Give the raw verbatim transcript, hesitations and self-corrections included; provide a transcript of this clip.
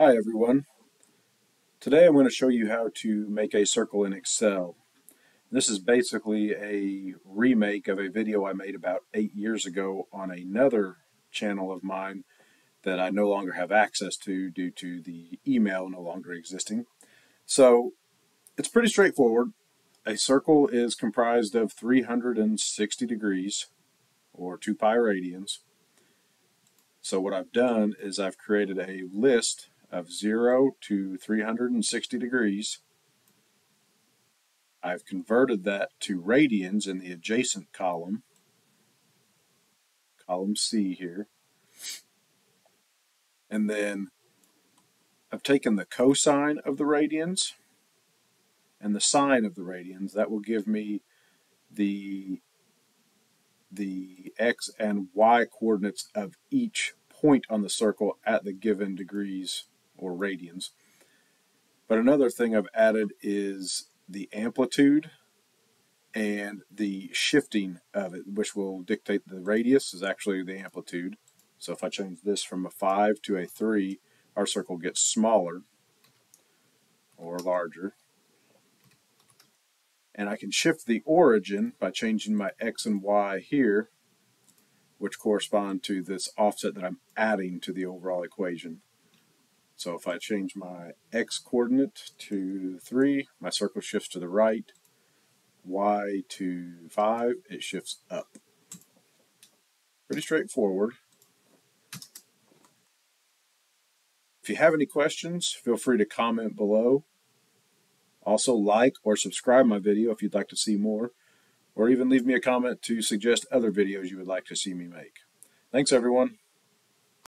Hi everyone. Today I'm going to show you how to make a circle in Excel. This is basically a remake of a video I made about eight years ago on another channel of mine that I no longer have access to due to the email no longer existing. So it's pretty straightforward. A circle is comprised of three hundred sixty degrees or two pi radians. So what I've done is I've created a list of zero to three hundred sixty degrees. I've converted that to radians in the adjacent column, column C here. And then I've taken the cosine of the radians and the sine of the radians. That will give me the, the x and y coordinates of each point on the circle at the given degrees or radians. But another thing I've added is the amplitude and the shifting of it, which will dictate the radius is actually the amplitude. So if I change this from a five to a three, our circle gets smaller or larger. And I can shift the origin by changing my x and y here, which correspond to this offset that I'm adding to the overall equation. So if I change my x coordinate to three, my circle shifts to the right, y to five, it shifts up. Pretty straightforward. If you have any questions, feel free to comment below. Also, like or subscribe my video if you'd like to see more, or even leave me a comment to suggest other videos you would like to see me make. Thanks, everyone.